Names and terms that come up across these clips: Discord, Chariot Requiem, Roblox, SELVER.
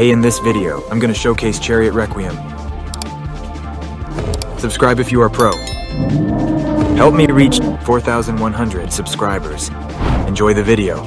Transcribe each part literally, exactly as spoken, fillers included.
Hey, in this video, I'm gonna showcase Chariot Requiem. Subscribe if you are pro. Help me reach four thousand one hundred subscribers. Enjoy the video.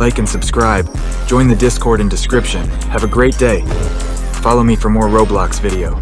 Like and subscribe, join the Discord in description, have a great day, follow me for more Roblox video.